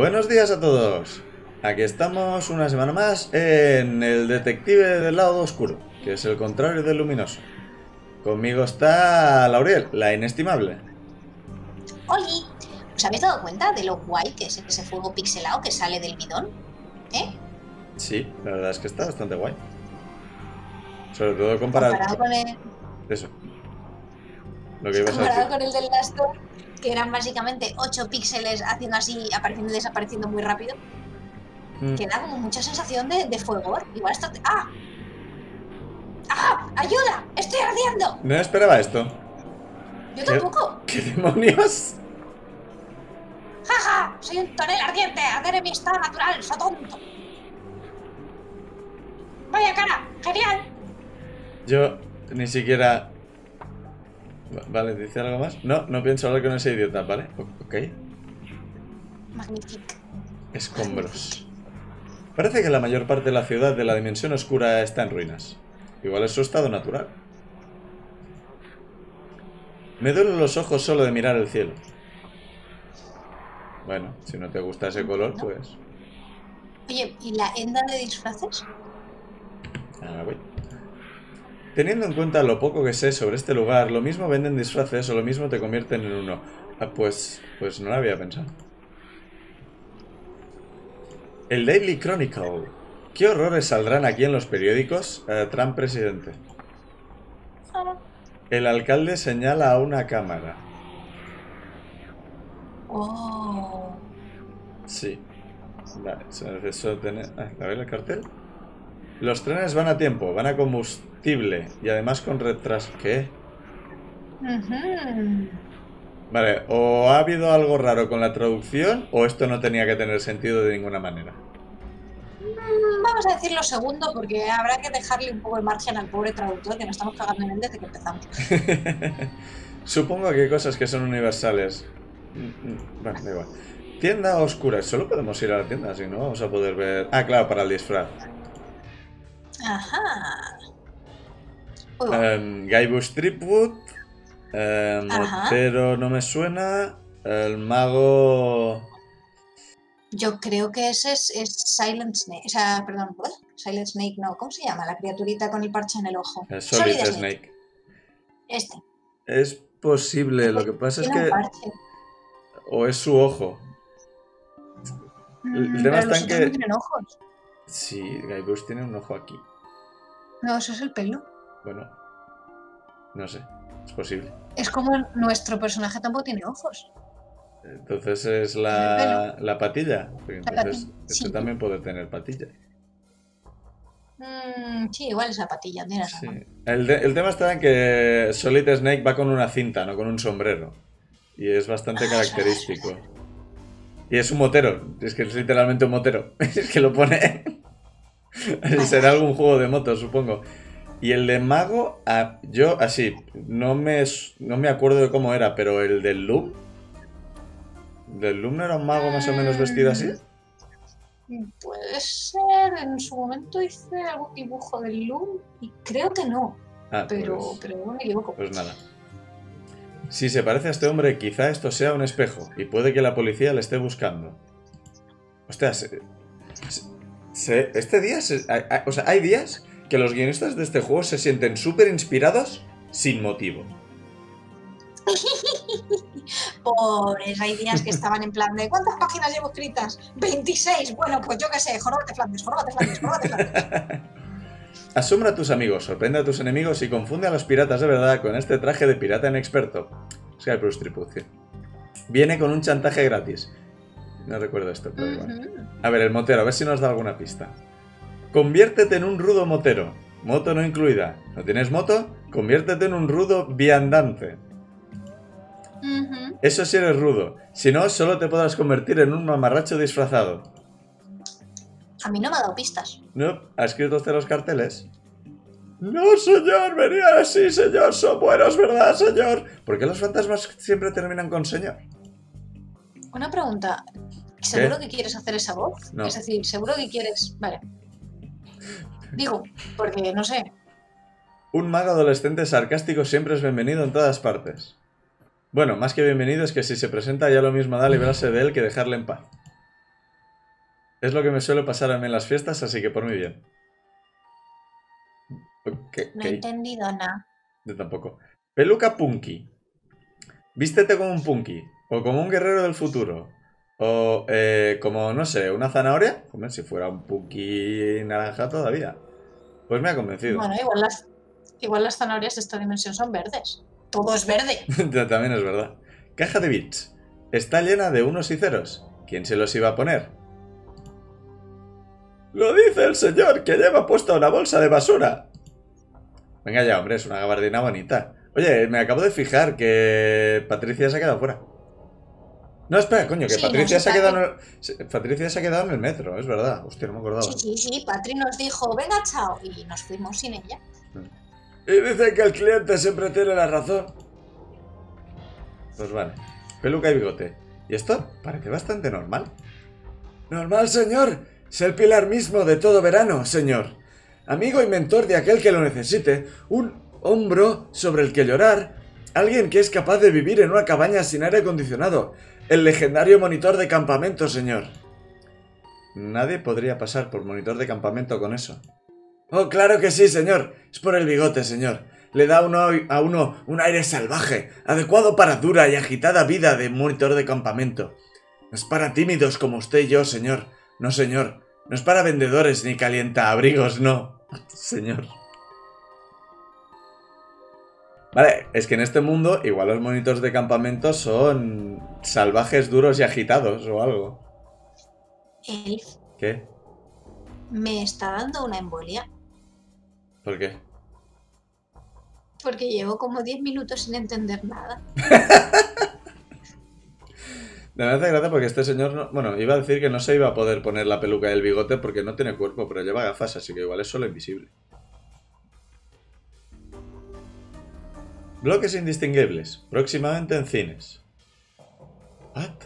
Buenos días a todos. Aquí estamos una semana más en el detective del lado oscuro, que es el contrario del luminoso. Conmigo está Laurielle, la inestimable. Oli, ¿os habéis dado cuenta de lo guay que es ese fuego pixelado que sale del bidón? ¿Eh? Sí, la verdad es que está bastante guay. Sobre todo comparado con el... Eso. Lo que ibas a decir. Comparado con el del Lastor, que eran básicamente 8 píxeles haciendo así, apareciendo y desapareciendo muy rápido. Que da como mucha sensación de fulgor. Igual esto... ¡Ah! ¡Ah! ¡Ayuda! ¡Estoy ardiendo! No esperaba esto. Yo tampoco. ¿Qué demonios? ¡Jaja! Soy un tonel ardiente. Arder en mi estado natural. ¡Soy tonto! ¡Vaya cara! ¡Genial! Yo ni siquiera... Vale, ¿dice algo más? No, no pienso hablar con ese idiota, ¿vale? Ok. Magnífico. Escombros. Parece que la mayor parte de la ciudad de la dimensión oscura está en ruinas. Igual es su estado natural. Me duelen los ojos solo de mirar el cielo. Bueno, si no te gusta ese color, no. Pues... Oye, ¿y la enda de disfraces? Ahora voy. Teniendo en cuenta lo poco que sé sobre este lugar, lo mismo venden disfraces o lo mismo te convierten en uno. Ah, pues no lo había pensado. El Daily Chronicle. ¿Qué horrores saldrán aquí en los periódicos? Trump presidente. El alcalde señala a una cámara. Oh. Sí. Vale, eso tiene... ¿A ver el cartel? Los trenes van a tiempo, van a combustible y además con retraso. ¿Qué? Vale, o ha habido algo raro con la traducción o esto no tenía que tener sentido de ninguna manera. Vamos a decir lo segundo porque habrá que dejarle un poco de margen al pobre traductor que nos estamos cagando en él desde que empezamos. Supongo que hay cosas que son universales. Bueno, da igual. Tienda oscura, solo podemos ir a la tienda, si no vamos a poder ver... Ah, claro, para el disfraz. Ajá. Guybrush Threepwood, Motero no me suena. El mago... Yo creo que ese es Silent Snake. O sea, perdón, Silent Snake no. ¿Cómo se llama? La criaturita con el parche en el ojo. Solid Snake. Este. Es posible, lo que pasa es que... O es su ojo. El tema está en que... No tienen ojos. Sí, Guybrush tiene un ojo aquí. No, eso es el pelo. Bueno, no sé, es posible. Es como nuestro personaje tampoco tiene ojos. Entonces es la patilla. Entonces esto sí. También puede tener patilla. Sí, igual es la patilla. Mira, sí. El tema está en que Solid Snake va con una cinta, no con un sombrero. Y es bastante característico. Y es un motero. Es que es literalmente un motero. Es que lo pone... Será algún juego de motos, supongo. Y el de mago, yo así, no me acuerdo de cómo era, pero el del Loom. ¿Del Loom no era un mago más o menos vestido así? Puede ser, en su momento hice algún dibujo del Loom y creo que no. Ah, pero no me equivoco. Pues nada. Si se parece a este hombre, quizá esto sea un espejo y puede que la policía le esté buscando. Ostras, este día, o sea, hay días que los guionistas de este juego se sienten súper inspirados sin motivo. Pobres, hay días que estaban en plan de ¿cuántas páginas llevo escritas? 26, bueno, pues yo qué sé, jorobate Flandes, jorobate Flandes, jorobate Flandes. Asombra a tus amigos, sorprende a tus enemigos y confunde a los piratas de verdad con este traje de pirata inexperto. Guybrush Threepwood. Viene con un chantaje gratis. No recuerdo esto, pero igual. A ver, el motero, a ver si nos da alguna pista. Conviértete en un rudo motero. Moto no incluida. ¿No tienes moto? Conviértete en un rudo viandante. Eso sí eres rudo. Si no, solo te podrás convertir en un mamarracho disfrazado. A mí no me ha dado pistas. No, ha escrito usted los carteles. No, señor, venía así, señor. Son buenos, ¿verdad, señor? ¿Por qué los fantasmas siempre terminan con señor? Una pregunta. ¿Seguro que quieres hacer esa voz? No. Es decir, ¿seguro que quieres...? Vale. Digo, porque no sé. Un mago adolescente sarcástico siempre es bienvenido en todas partes. Bueno, más que bienvenido es que si se presenta ya lo mismo da librarse de él que dejarle en paz. Es lo que me suele pasar a mí en las fiestas, así que por mí bien. Okay. No he entendido nada. Yo tampoco. Peluca punky. Vístete como un punky. O como un guerrero del futuro. O como, no sé, una zanahoria. Hombre, si fuera un punky naranja todavía. Pues me ha convencido. Bueno, igual las zanahorias de esta dimensión son verdes. Todo es verde. También es verdad. Caja de bits. Está llena de unos y ceros. ¿Quién se los iba a poner? ¡Lo dice el señor que lleva puesta una bolsa de basura! Venga ya, hombre, es una gabardina bonita. Oye, me acabo de fijar que Patricia se ha quedado fuera. No, espera, coño, que sí, Patricia, no, Patricia se ha quedado en el metro, es verdad. Hostia, no me acordaba. Sí, Patri nos dijo, venga, chao, y nos fuimos sin ella. Y dice que el cliente siempre tiene la razón. Pues vale, peluca y bigote. Y esto parece bastante normal. Normal, señor. Es el pilar mismo de todo verano, señor. Amigo y mentor de aquel que lo necesite, un hombro sobre el que llorar, alguien que es capaz de vivir en una cabaña sin aire acondicionado, el legendario monitor de campamento, señor. Nadie podría pasar por monitor de campamento con eso. Oh, claro que sí, señor. Es por el bigote, señor. Le da a uno un aire salvaje, adecuado para dura y agitada vida de monitor de campamento. No es para tímidos como usted y yo, señor. No, señor. No es para vendedores ni calienta abrigos, no. Señor. Vale, es que en este mundo igual los monitores de campamento son salvajes, duros y agitados o algo. Elf. ¿Qué? Me está dando una embolia. ¿Por qué? Porque llevo como 10 minutos sin entender nada. Me hace gracia porque este señor, no, bueno, iba a decir que no se iba a poder poner la peluca y el bigote porque no tiene cuerpo, pero lleva gafas, así que igual es solo invisible. Bloques indistinguibles, próximamente en cines. ¿What?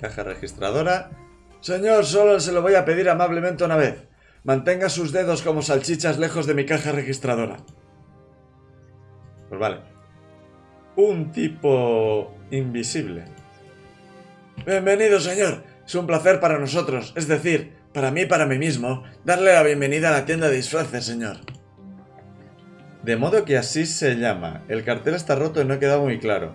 Caja registradora. Señor, solo se lo voy a pedir amablemente una vez. Mantenga sus dedos como salchichas lejos de mi caja registradora. Pues vale. Un tipo invisible. Bienvenido, señor. Es un placer para nosotros, es decir, para mí y para mí mismo, darle la bienvenida a la tienda de disfraces, señor. De modo que así se llama. El cartel está roto y no ha quedado muy claro.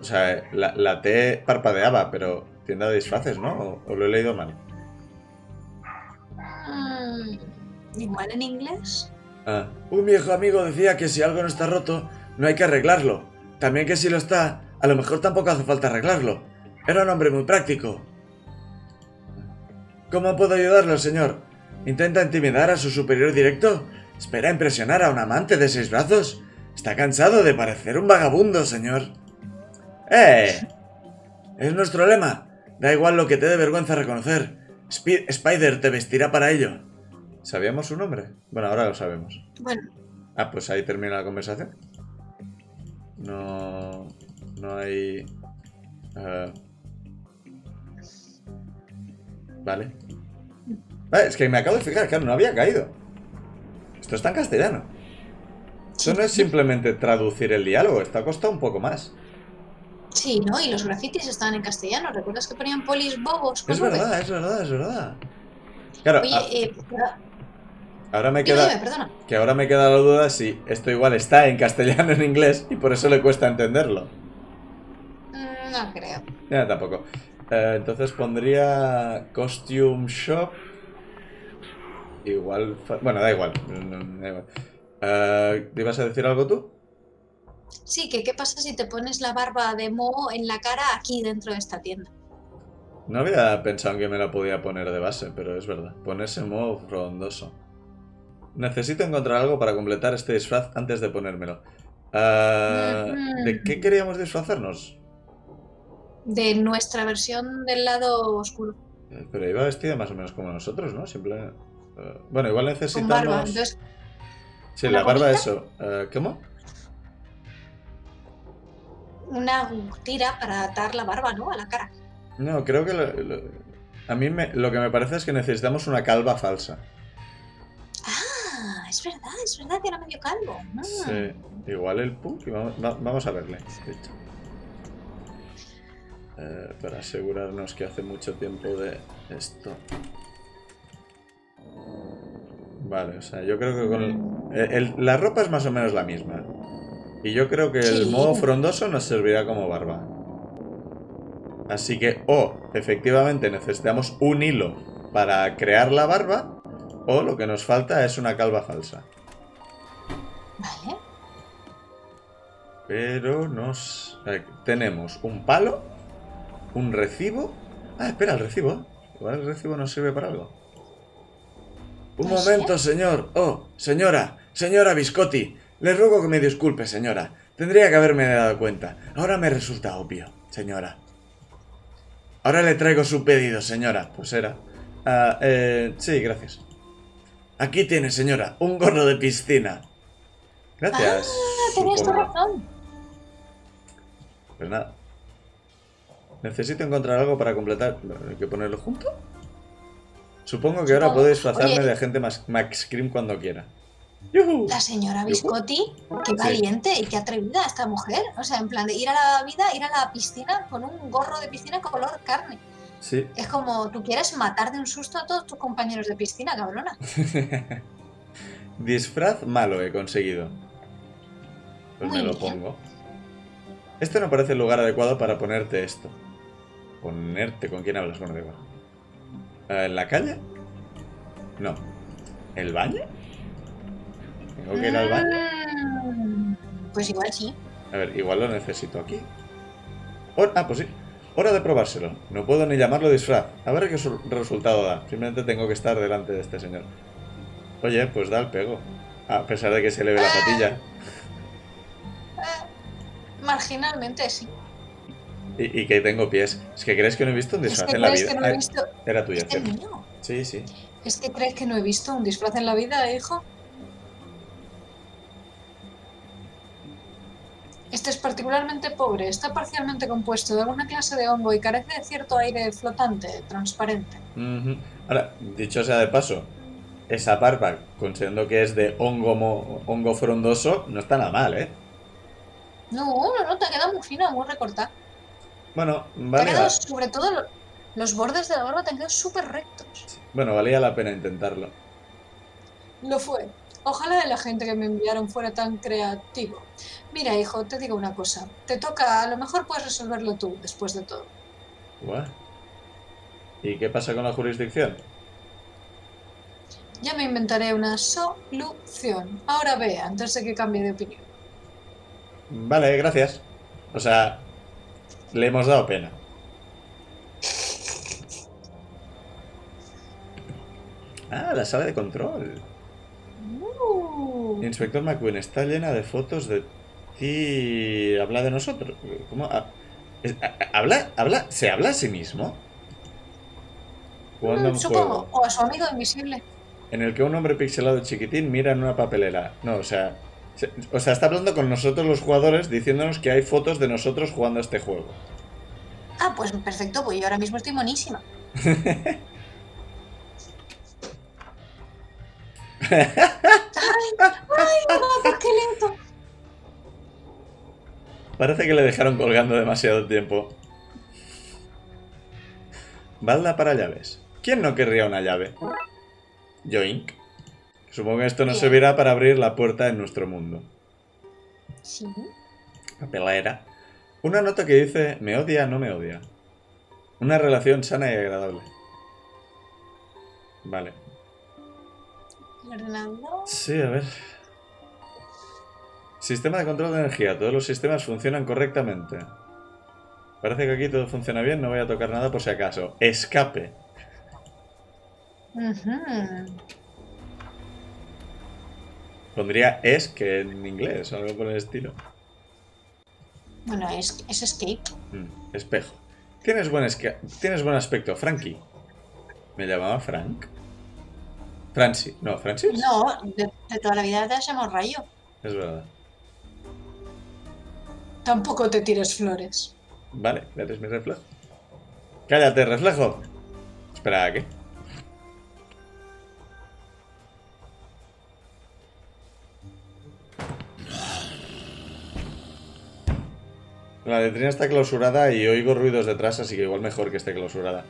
O sea, la T parpadeaba, pero tienda de disfraces, ¿no? ¿O lo he leído mal? Igual en inglés. Ah. Un viejo amigo decía que si algo no está roto, no hay que arreglarlo. También que si lo está, a lo mejor tampoco hace falta arreglarlo. Era un hombre muy práctico. ¿Cómo puedo ayudarlo, señor? ¿Intenta intimidar a su superior directo? ¿Espera impresionar a un amante de 6 brazos? Está cansado de parecer un vagabundo, señor. ¡Eh! Es nuestro lema. Da igual lo que te dé vergüenza reconocer. Spider te vestirá para ello. ¿Sabíamos su nombre? Bueno, ahora lo sabemos. Bueno. Ah, pues ahí termina la conversación. No... no hay... Vale. Es que me acabo de fijar, claro, no había caído. Esto está en castellano. Eso no es simplemente traducir el diálogo, esto ha costado un poco más. Sí, ¿no? Y los grafitis estaban en castellano. ¿Recuerdas que ponían polis bobos? Es verdad, es verdad, es verdad. Claro. Oye, ahora me queda... Dime, que ahora me queda la duda si esto igual está en castellano en inglés y por eso le cuesta entenderlo. No creo. Ya, tampoco. Entonces pondría costume shop. Igual... Bueno, da igual. Da igual. ¿Te ibas a decir algo tú? Sí, que qué pasa si te pones la barba de moho en la cara aquí dentro de esta tienda. No había pensado en que me la podía poner de base, pero es verdad. Ponerse moho frondoso. Necesito encontrar algo para completar este disfraz antes de ponérmelo. ¿De qué queríamos disfrazarnos? De nuestra versión del lado oscuro. Pero iba vestida más o menos como nosotros, ¿no? Simplemente... bueno, igual necesitamos... Con barba, entonces... Sí, la barba, eso. ¿Cómo? Una tira para atar la barba, ¿no? A la cara. No, creo que... lo que me parece es que necesitamos una calva falsa. Ah, es verdad que era medio calvo. Ah. Sí, igual el punk. Vamos a verle. para asegurarnos que hace mucho tiempo de esto. Vale, o sea, yo creo que con la ropa es más o menos la misma. Y yo creo que el modo frondoso nos servirá como barba. Así que, o efectivamente necesitamos un hilo para crear la barba, o lo que nos falta es una calva falsa. Vale. Pero nos... tenemos un palo, un recibo... Ah, espera, el recibo. Igual el recibo nos sirve para algo. Un momento, señor. Oh, señora. Señora Biscotti. Le ruego que me disculpe, señora. Tendría que haberme dado cuenta. Ahora me resulta obvio, señora. Ahora le traigo su pedido, señora. Pues era... sí, gracias. Aquí tiene, señora. Un gorro de piscina. Gracias. Ah, tenías tu razón. Pues nada. Necesito encontrar algo para completar... ¿Hay que ponerlo junto? Supongo que ahora puedo disfrazarme de agente Max Cream cuando quiera. ¡Yuhu! La señora Biscotti, qué valiente y qué atrevida esta mujer. O sea, en plan de ir a la vida, ir a la piscina con un gorro de piscina color carne. Sí. Es como, tú quieres matar de un susto a todos tus compañeros de piscina, cabrona. Disfraz malo he conseguido. Pues muy me lo pongo. Este no parece el lugar adecuado para ponerte esto. Ponerte, ¿con quién hablas? Bueno, da igual. ¿En la calle? No. ¿El baño? ¿Tengo que ir al baño? Pues igual sí. A ver, igual lo necesito aquí. Ah, pues sí. Hora de probárselo. No puedo ni llamarlo disfraz. A ver qué resultado da. Simplemente tengo que estar delante de este señor. Oye, pues da el pego. A pesar de que se le ve la patilla. Marginalmente, sí. Y que tengo pies. ¿Es que crees que no he visto un disfraz en la vida? Que no he visto... Era tuyo, ¿cierto? Sí, sí. ¿Es que crees que no he visto un disfraz en la vida, hijo? Este es particularmente pobre, está parcialmente compuesto de alguna clase de hongo y carece de cierto aire flotante, transparente. Ahora, dicho sea de paso, esa barba, considerando que es de hongo frondoso, no está nada mal, ¿eh? No, te queda muy fina, muy recortada. Bueno, vale. Sobre todo los bordes de la barba te han quedado súper rectos. Bueno, valía la pena intentarlo. Lo fue. Ojalá la gente que me enviaron fuera tan creativo. Mira, hijo, te digo una cosa. Te toca, a lo mejor puedes resolverlo tú, después de todo. ¿What? ¿Y qué pasa con la jurisdicción? Ya me inventaré una solución. Ahora ve, antes de que cambie de opinión. Vale, gracias. O sea, le hemos dado pena. Ah, la sala de control. Inspector McQueen, está llena de fotos de ti. Habla de nosotros. ¿Cómo? ¿Habla? ¿Se habla a sí mismo? Supongo, o a su amigo invisible. En el que un hombre pixelado chiquitín mira en una papelera. No, o sea, está hablando con nosotros los jugadores, diciéndonos que hay fotos de nosotros jugando a este juego. Ah, pues perfecto, pues yo ahora mismo estoy monísima. ¡Ay, no, qué lento! Parece que le dejaron colgando demasiado tiempo. Balda para llaves. ¿Quién no querría una llave? Yoink. Supongo que esto nos servirá para abrir la puerta en nuestro mundo. Sí. Papelera. Una nota que dice, me odia, no me odia. Una relación sana y agradable. Vale. ¿Ordenador? Sí, a ver. Sistema de control de energía. Todos los sistemas funcionan correctamente. Parece que aquí todo funciona bien. No voy a tocar nada por si acaso. Escape. Pondría es que en inglés o algo por el estilo. Bueno, es escape. Espejo. Tienes buen aspecto, Frankie. Me llamaba Frank. Francis, no, Francis. No, de toda la vida te has llamado Rayo. Es verdad. Tampoco te tires flores. Vale, eres mi reflejo. ¡Cállate, reflejo! Espera, ¿a qué? La letrina está clausurada y oigo ruidos detrás, así que igual mejor que esté clausurada.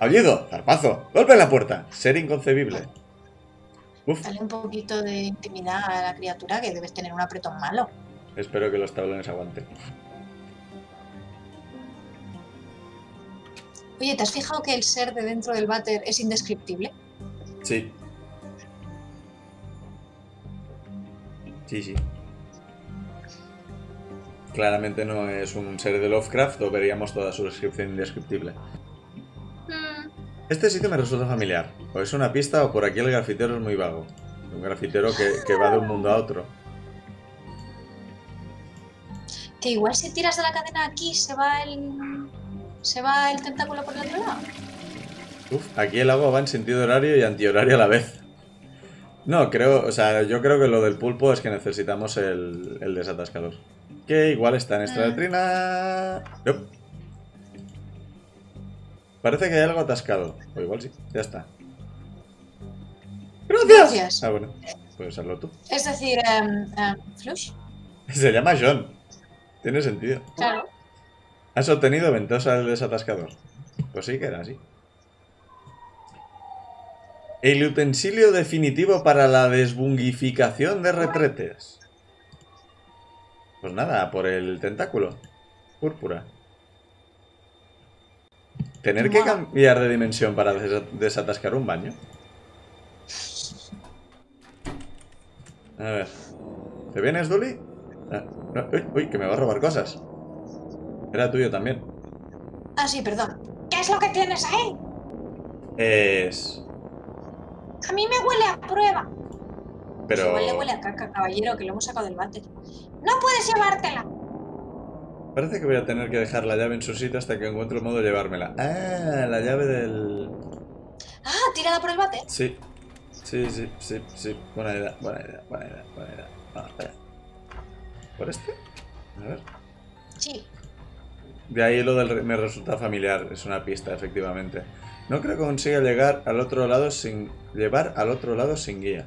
¡Aullido! ¡Zarpazo! ¡Golpe en la puerta! Ser inconcebible. Uf. Dale un poquito de intimidad a la criatura, que debes tener un apretón malo. Espero que los tablones aguanten. Oye, ¿te has fijado que el ser de dentro del váter es indescriptible? Sí. Sí, sí. Claramente no es un ser de Lovecraft, o veríamos toda su descripción indescriptible. Este sitio me resulta familiar. O es una pista o por aquí el grafitero es muy vago. Un grafitero que va de un mundo a otro. Que igual si tiras de la cadena aquí se va el tentáculo por el otro lado. Uf, aquí el agua va en sentido horario y antihorario a la vez. No, creo, o sea, yo creo que lo del pulpo es que necesitamos el desatascador. Que igual está en esta letrina. Nope. Parece que hay algo atascado. O igual sí, ya está. ¡Gracias! Gracias. Ah, bueno, puedes usarlo tú. Es decir, Flush. Se llama John. Tiene sentido. Claro. Has obtenido ventosa del desatascador. Pues sí que era así. El utensilio definitivo para la desbungificación de retretes. Pues nada, por el tentáculo. Púrpura. ¿Tener que cambiar de dimensión para desatascar un baño? A ver. ¿Te vienes, Dully? Ah, no, uy, que me va a robar cosas. Era tuyo también. Ah, sí, perdón. ¿Qué es lo que tienes ahí? Es... A mí me huele a prueba. Pero... Igual le huele a caca, caballero, que lo hemos sacado del váter. ¡No puedes llevártela! Parece que voy a tener que dejar la llave en su sitio hasta que encuentre el modo de llevármela. Ah, la llave del... Ah, tirada por el váter. Sí. Sí, sí, sí, sí. Buena idea, buena idea, buena idea, buena idea. Ah, espera. ¿Por este? A ver. Sí. De ahí lo del... Me resulta familiar. Es una pista, efectivamente. No creo que consiga llegar al otro lado sin... Llevar al otro lado sin guía.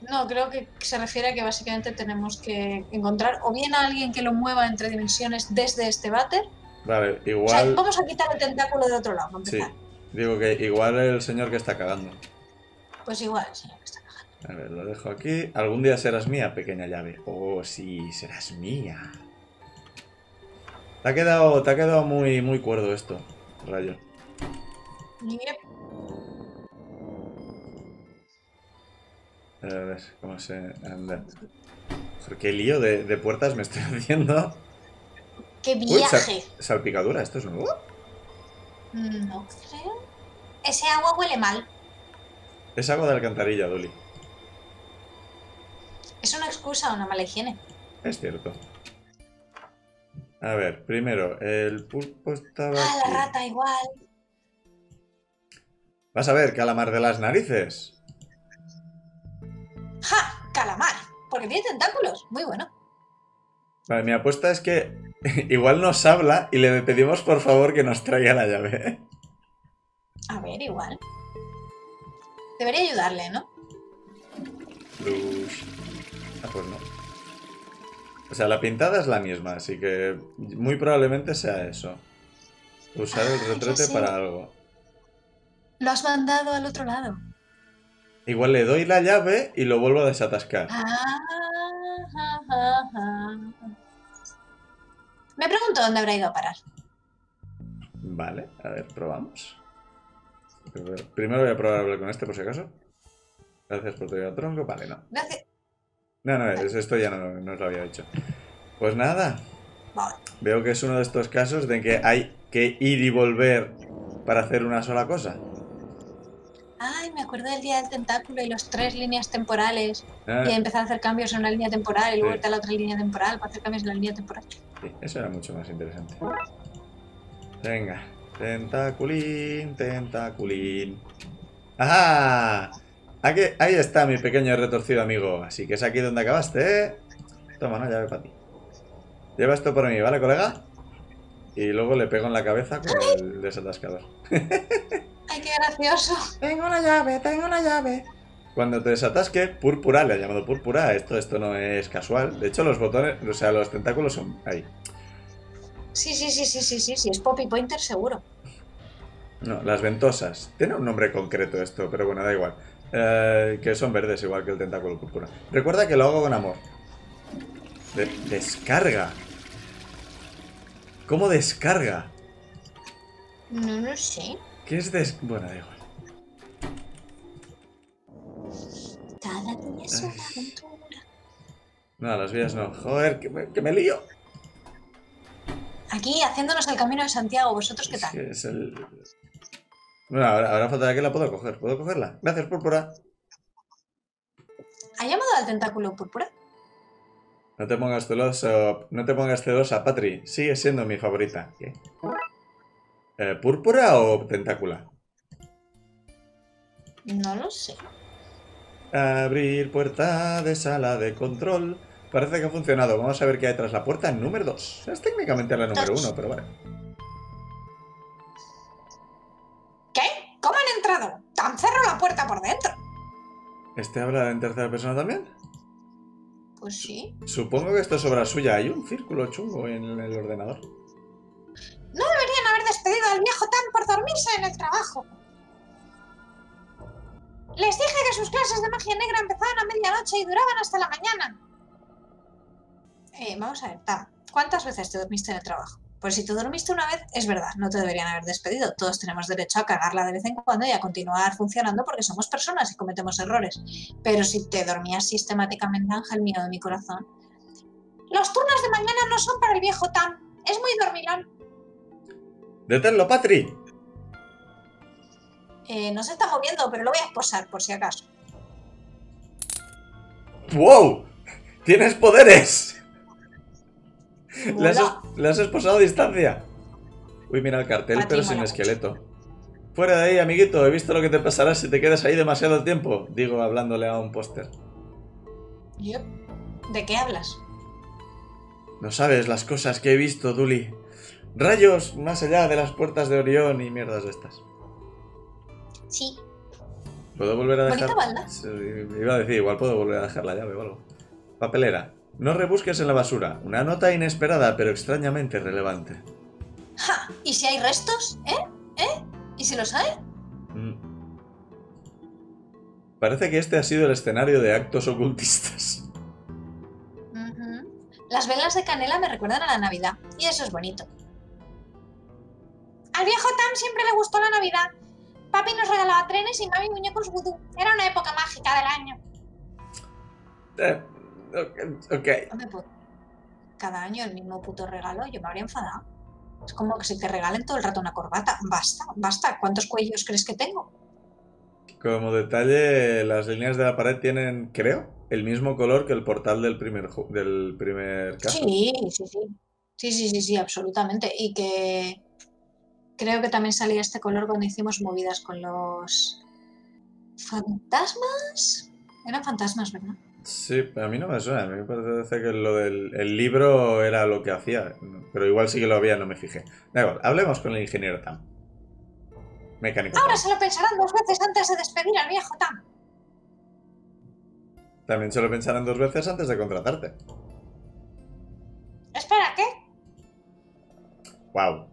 No, creo que se refiere a que básicamente tenemos que encontrar o bien a alguien que lo mueva entre dimensiones desde este váter. Vale, igual... O sea, vamos a quitar el tentáculo del otro lado, sí. Digo que igual el señor que está cagando. Pues igual el señor que está cagando. A ver, lo dejo aquí. Algún día serás mía, pequeña llave. Oh, sí, serás mía. Te ha quedado muy, muy cuerdo esto, rayo. A ver, ¿cómo se anda? Qué lío de puertas me estoy haciendo. ¡Qué viaje! Uy, salpicadura, ¿esto es nuevo? No creo. Ese agua huele mal. Es agua de alcantarilla, Dully. Es una excusa a una mala higiene. Es cierto. A ver, primero, el pulpo estaba... Ah, la rata igual. Vas a ver, calamar de las narices. ¡Ja! ¡Calamar! Porque tiene tentáculos. Muy bueno. Vale, mi apuesta es que igual nos habla y le pedimos por favor que nos traiga la llave. A ver, igual. Debería ayudarle, ¿no? Luz. Ah, pues no. O sea, la pintada es la misma, así que muy probablemente sea eso. Usar el retrete para algo. Lo has mandado al otro lado. Igual le doy la llave y lo vuelvo a desatascar. Me pregunto dónde habrá ido a parar. Vale, a ver, probamos. Primero voy a probar a hablar con este por si acaso. Gracias por tu ayuda, tronco. Vale, no. Gracias. No, esto ya no os lo había hecho. Pues nada. Vale. Veo que es uno de estos casos de que hay que ir y volver para hacer una sola cosa. Ay, me acuerdo del día del tentáculo y los 3 líneas temporales. Ah. Y empezar a hacer cambios en una línea temporal y luego irte a la otra línea temporal para hacer cambios en la línea temporal. Sí, eso era mucho más interesante. Venga, tentaculín, tentaculín. ¡Ajá! Aquí, ahí está mi pequeño retorcido amigo. Así que es aquí donde acabaste, ¿eh? Toma, no, llave para ti. Lleva esto para mí, ¿vale, colega? Y luego le pego en la cabeza con el desatascador. ¡Ay, qué gracioso! Tengo una llave, tengo una llave. Cuando te desatasque, púrpura, le ha llamado púrpura, esto no es casual. De hecho, los botones, o sea, los tentáculos son ahí. Sí, es Poppy Pointer seguro. No, las ventosas. Tiene un nombre concreto esto, pero bueno, da igual. Que son verdes, igual que el tentáculo púrpura. Recuerda que lo hago con amor. Descarga. ¿Cómo descarga? No lo sé. ¿Qué es descarga? Bueno, da igual. Cada día es una aventura. No, las vías no. Joder, que me lío. Aquí, haciéndonos el camino de Santiago. ¿Vosotros qué tal? Sí, es el... Bueno, ahora faltará que la puedo coger. ¿Puedo cogerla? Gracias, púrpura. ¿Ha llamado al tentáculo púrpura? No te pongas celoso. No te pongas celosa, Patri. Sigue siendo mi favorita. ¿Qué? ¿Púrpura o tentácula? No lo sé. Abrir puerta de sala de control. Parece que ha funcionado. Vamos a ver qué hay tras la puerta número 2. Es técnicamente la número 1, pero vale. ¿Qué? ¿Cómo han entrado? ¡Tan cerró la puerta por dentro! ¿Este habla en tercera persona también? Pues sí. Supongo que esto es obra suya. Hay un círculo chungo en el ordenador. No deberían haber despedido al viejo Tam por dormirse en el trabajo. Les dije que sus clases de magia negra empezaban a medianoche y duraban hasta la mañana. Vamos a ver, Tam, ¿cuántas veces te dormiste en el trabajo? Pues si te dormiste una vez, es verdad, no te deberían haber despedido. Todos tenemos derecho a cagarla de vez en cuando y a continuar funcionando porque somos personas y cometemos errores. Pero si te dormías sistemáticamente, ángel mío de mi corazón... Los turnos de mañana no son para el viejo Tam. Es muy dormilón. ¡Deténlo, Patri! No se está moviendo, pero lo voy a esposar, por si acaso. ¡Wow! ¡Tienes poderes! ¿Le has esposado a distancia? Uy, mira el cartel, pero sin esqueleto. Fuera de ahí, amiguito. He visto lo que te pasará si te quedas ahí demasiado tiempo. Digo, hablándole a un póster. ¿Yo? ¿De qué hablas? No sabes las cosas que he visto, Dully. Rayos más allá de las puertas de Orión y mierdas de estas. Sí. ¿Puedo volver a dejar...? Sí, iba a decir, igual puedo volver a dejar la llave o algo. Papelera. No rebusques en la basura. Una nota inesperada, pero extrañamente relevante. ¡Ja! ¿Y si hay restos? ¿Y si los hay? Parece que este ha sido el escenario de actos ocultistas. Las velas de canela me recuerdan a la Navidad. Y eso es bonito. Al viejo Tam siempre le gustó la Navidad. Papi nos regalaba trenes y mami muñecos vudú. Era una época mágica del año. Okay. Cada año el mismo puto regalo, yo me habría enfadado. Es como que si te regalen todo el rato una corbata. Basta, basta. ¿Cuántos cuellos crees que tengo? Como detalle, las líneas de la pared tienen, creo, el mismo color que el portal del primer caso. Sí, absolutamente. Y que creo que también salía este color cuando hicimos movidas con los fantasmas. Eran fantasmas, ¿verdad? Sí, a mí no me suena, a mí me parece que lo del libro era lo que hacía, pero igual sí que lo había, no me fijé. Da igual, hablemos con el ingeniero Tam. Mecánico. Ahora Tam se lo pensarán dos veces antes de despedir al viejo Tam. También se lo pensarán dos veces antes de contratarte. Espera, ¿qué? Wow.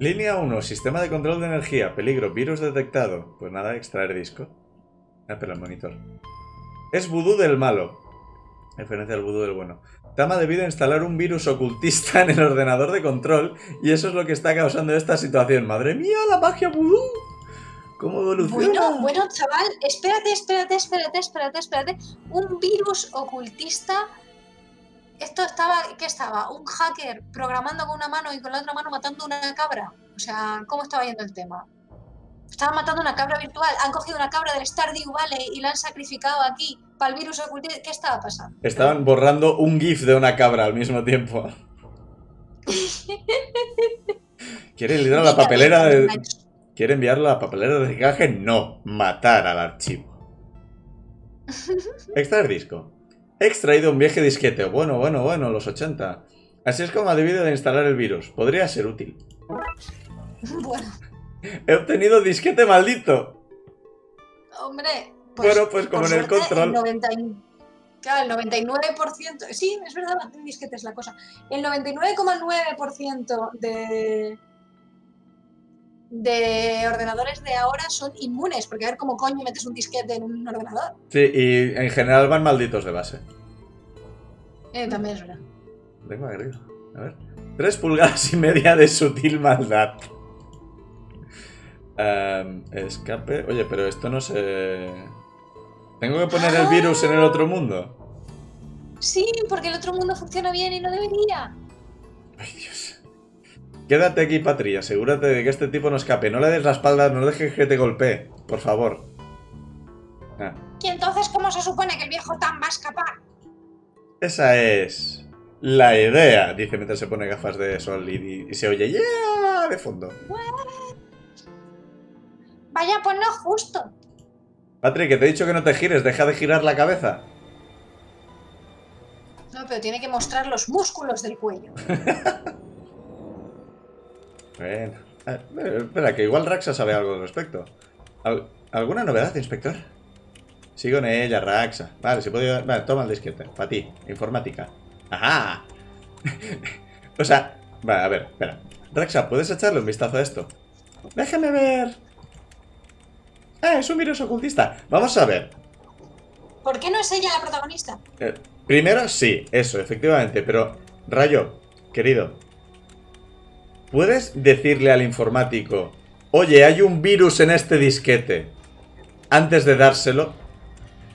Línea 1, sistema de control de energía, peligro, virus detectado. Pues nada, extraer disco. Ah, pero el monitor. Es vudú del malo. Referencia al vudú del bueno. Tam ha debido instalar un virus ocultista en el ordenador de control y eso es lo que está causando esta situación. ¡Madre mía, la magia vudú! ¿Cómo evoluciona? Bueno, chaval, espérate. Un virus ocultista... Esto estaba... ¿Qué estaba? ¿Un hacker programando con una mano y con la otra mano matando una cabra? O sea, ¿cómo estaba yendo el tema? Estaban matando una cabra virtual. Han cogido una cabra del Stardew Valley y la han sacrificado aquí para el virus ocultista. ¿Qué estaba pasando? Estaban borrando un GIF de una cabra al mismo tiempo. ¿Quiere enviar la papelera de... ¿Quiere enviar la papelera de reciclaje? No. Matar al archivo. Extraer disco. He extraído un viejo disquete. Bueno, los 80. Así es como ha debido de instalar el virus. Podría ser útil. Bueno. He obtenido disquete maldito. Hombre, pues, bueno, pues como en el control. Claro, el 99%. Sí, es verdad, en disquete es la cosa. El 99,9% de ordenadores de ahora son inmunes, porque a ver cómo coño metes un disquete en un ordenador. Sí, y en general van malditos de base. También es verdad. Tengo agregado. A ver. 3,5 pulgadas de sutil maldad. Escape. Oye, pero esto no se... ¿Tengo que poner el virus en el otro mundo? Sí, porque el otro mundo funciona bien y no debería. Ay, Dios. Quédate aquí, Patria. Asegúrate de que este tipo no escape. No le des la espalda, no dejes que te golpee. Por favor. Ah. ¿Y entonces cómo se supone que el viejo Tam va a escapar? Esa es la idea, dice mientras se pone gafas de sol y se oye ¡yeah! de fondo. What? Vaya, ponlo justo. Patria, que te he dicho que no te gires. Deja de girar la cabeza. No, pero tiene que mostrar los músculos del cuello. Bueno, a ver, espera, que igual Raxa sabe algo al respecto. ¿Alguna novedad, inspector? Sigo en ella, Raxa. Vale, si puedo... Vale, toma el disquete. Para ti, informática. ¡Ajá! O sea... Vale, a ver, espera. Raxa, ¿puedes echarle un vistazo a esto? ¡Déjame ver! ¡Ah, es un virus ocultista! Vamos a ver. ¿Por qué no es ella la protagonista? Primero, sí, eso, efectivamente. Pero, Rayo, querido... ¿Puedes decirle al informático, oye, hay un virus en este disquete, antes de dárselo?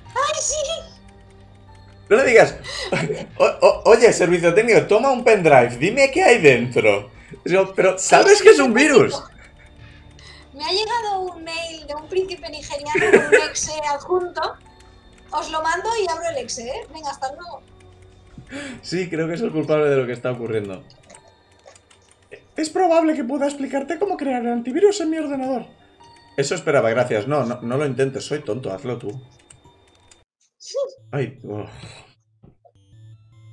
¡Ay, sí! No le digas, oye, servicio técnico, toma un pendrive, dime qué hay dentro. Pero, ¿sabes que es un virus? Me ha llegado un mail de un príncipe nigeriano con un exe adjunto. Os lo mando y abro el exe, ¿eh? Venga, hasta luego. Sí, creo que es el culpable de lo que está ocurriendo. Es probable que pueda explicarte cómo crear el antivirus en mi ordenador. Eso esperaba, gracias. No, no, no lo intentes, soy tonto, hazlo tú. Sí. Ay, oh.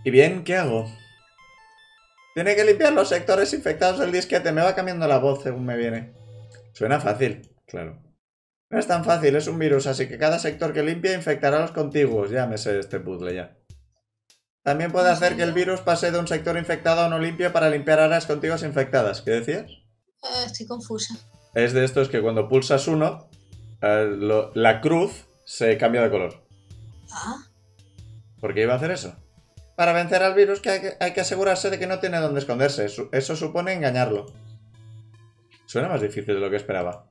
¿Y bien? ¿Qué hago? Tiene que limpiar los sectores infectados del disquete. Me va cambiando la voz según me viene. Suena fácil, claro. No es tan fácil, es un virus, así que cada sector que limpie infectará a los contiguos. Ya me sé este puzzle ya. También puede hacer que el virus pase de un sector infectado a uno limpio para limpiar áreas contiguas infectadas. ¿Qué decías? Estoy confusa. Es de estos que cuando pulsas uno, la cruz se cambia de color. ¿Ah? ¿Por qué iba a hacer eso? Para vencer al virus hay que asegurarse de que no tiene dónde esconderse. Eso supone engañarlo. Suena más difícil de lo que esperaba.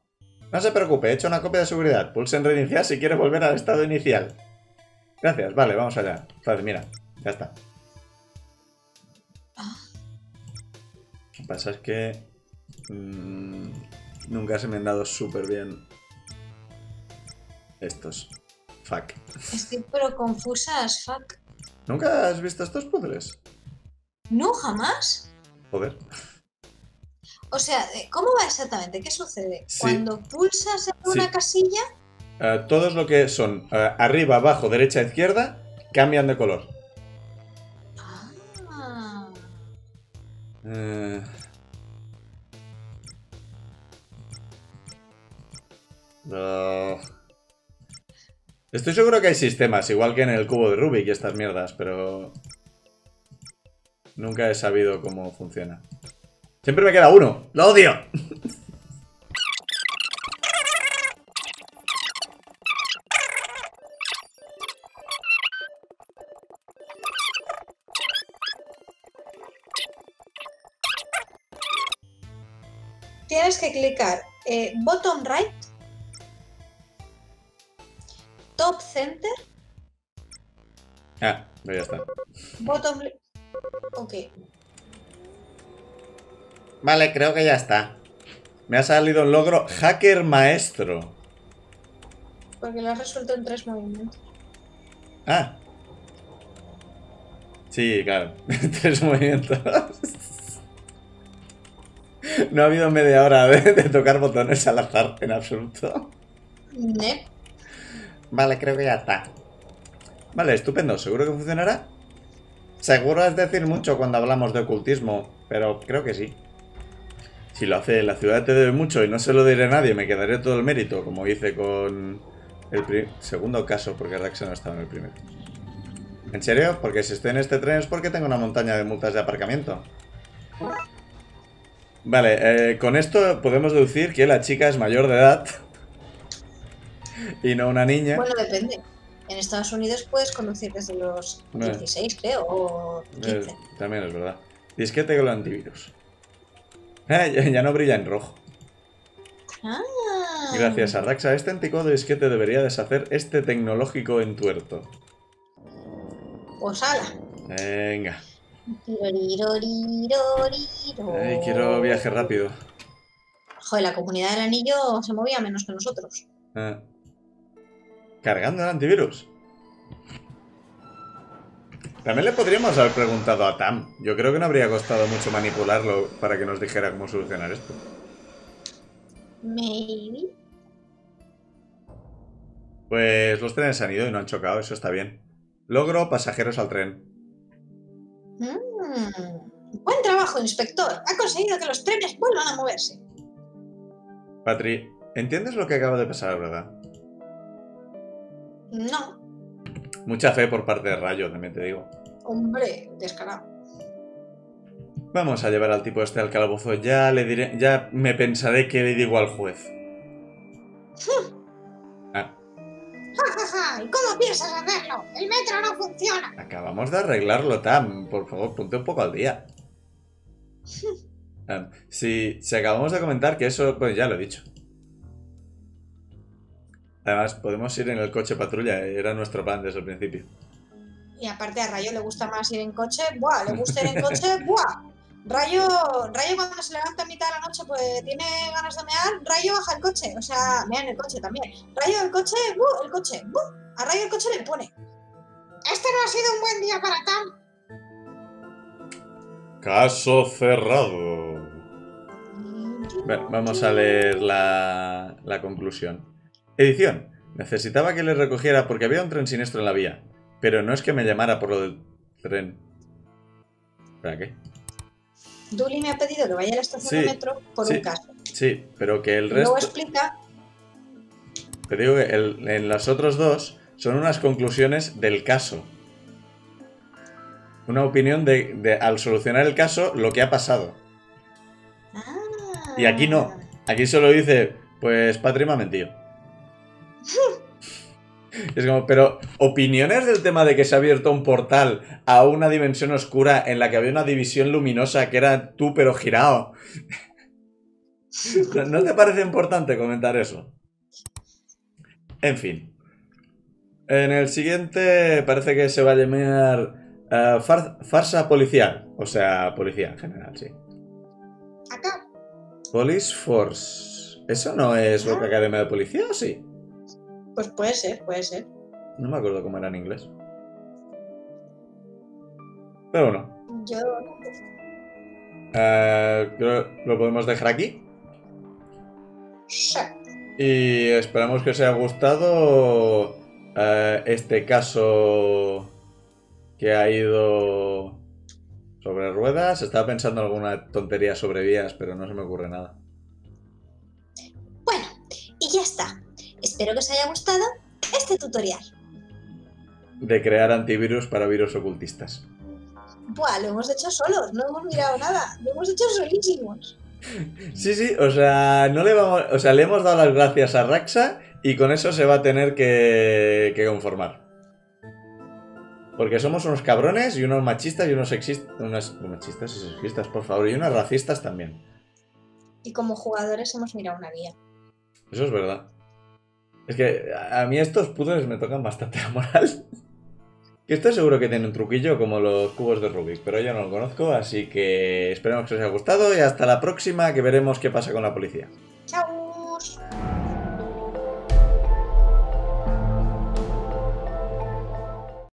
No se preocupe, he hecho una copia de seguridad. Pulse en reiniciar si quiere volver al estado inicial. Gracias, vale, vamos allá. Vale, mira. Ya está. Lo que pasa es que... nunca se me han dado súper bien estos. Fuck. Estoy pero confusa as fuck. ¿Nunca has visto estos puzzles? No, jamás. Joder. O sea, ¿cómo va exactamente? ¿Qué sucede? Sí. Cuando pulsas en una casilla... todos lo que son arriba, abajo, derecha, izquierda, cambian de color. No. Estoy seguro que hay sistemas, igual que en el cubo de Rubik y estas mierdas, pero nunca he sabido cómo funciona. Siempre me queda uno. ¡Lo odio! Tienes que clicar bottom right, top center. Ah, ya está. Bottom. Ok. Vale, creo que ya está. Me ha salido el logro hacker maestro. Porque lo has resuelto en 3 movimientos. Ah. Sí, claro. 3 movimientos. No ha habido media hora de tocar botones al azar en absoluto. No. Vale, creo que ya está. Vale, estupendo. ¿Seguro que funcionará? Seguro es decir mucho cuando hablamos de ocultismo, pero creo que sí. Si lo hace la ciudad te debe mucho y no se lo diré a nadie, me quedaré todo el mérito, como hice con el segundo caso, porque Raxa no estaba en el primero. ¿En serio? Porque si estoy en este tren es porque tengo una montaña de multas de aparcamiento. Vale, con esto podemos deducir que la chica es mayor de edad y no una niña. Bueno, depende. En Estados Unidos puedes conducir desde los 16, creo, o 15. También es verdad. Disquete con el antivirus. Ya no brilla en rojo. Ah. Gracias a Raxa, este anticuado disquete debería deshacer este tecnológico entuerto. Pues ala. Venga. Ay, quiero viaje rápido. Joder, la comunidad del anillo se movía menos que nosotros. Ah. Cargando el antivirus. También le podríamos haber preguntado a Tam. Yo creo que no habría costado mucho manipularlo para que nos dijera cómo solucionar esto. Maybe. Pues los trenes han ido y no han chocado, eso está bien. Logro pasajeros al tren. Buen trabajo, inspector. Ha conseguido que los trenes vuelvan a moverse. Patri, ¿entiendes lo que acaba de pasar, verdad? No. Mucha fe por parte de Rayo, también te digo. Hombre, descarado. Vamos a llevar al tipo este al calabozo. Ya le diré, ya me pensaré que le digo al juez. Ah. ¿Y cómo piensas hacerlo? El metro no funciona. Acabamos de arreglarlo, Tam. Por favor, ponte un poco al día. Si acabamos de comentar que eso, pues ya lo he dicho. Además, podemos ir en el coche patrulla, era nuestro plan desde el principio. Y aparte a Rayo le gusta más ir en coche, ¡buah! Le gusta ir en coche, ¡buah! Rayo cuando se levanta a mitad de la noche, pues tiene ganas de mear, Rayo baja el coche, o sea, mea en el coche también. Rayo el coche, ¡buh! El coche, ¡buh! A Rayo el coche le pone. Este no ha sido un buen día para Tam. Caso cerrado. Bueno, vamos a leer la conclusión. Edición. Necesitaba que le recogiera porque había un tren siniestro en la vía. Pero no es que me llamara por lo del tren. ¿Para qué? Dully me ha pedido que vaya a la estación de metro por un caso. Sí, pero que el resto... Luego explica... Te digo que en los otros dos son unas conclusiones del caso. Una opinión de al solucionar el caso, lo que ha pasado. Ah. Y aquí no. Aquí solo dice, pues Patri me ha mentido. Es como, pero opiniones del tema de que se ha abierto un portal a una dimensión oscura en la que había una división luminosa que era tú pero girado. ¿No te parece importante comentar eso? En fin. En el siguiente parece que se va a llamar farsa policial. O sea, policía en general, sí. Acá. Police Force. ¿Eso no es lo que academia de policía o sí? Pues puede ser, puede ser. No me acuerdo cómo era en inglés. Pero bueno. Yo... lo podemos dejar aquí. Sí. Y esperamos que os haya gustado este caso que ha ido sobre ruedas. Estaba pensando en alguna tontería sobre vías, pero no se me ocurre nada. Bueno, y ya está. Espero que os haya gustado este tutorial. De crear antivirus para virus ocultistas. Buah, lo hemos hecho solos, no hemos mirado nada. Lo hemos hecho solísimos. Sí, o sea, no le vamos, o sea, le hemos dado las gracias a Raxa y con eso se va a tener que conformar. Porque somos unos cabrones y unos machistas y unos sexistas. Unos machistas y sexistas, por favor, y unos racistas también. Y como jugadores hemos mirado una guía. Eso es verdad. Es que a mí estos putos me tocan bastante la moral. Que estoy seguro que tienen un truquillo como los cubos de Rubik, pero yo no lo conozco, así que esperemos que os haya gustado y hasta la próxima que veremos qué pasa con la policía. Chao.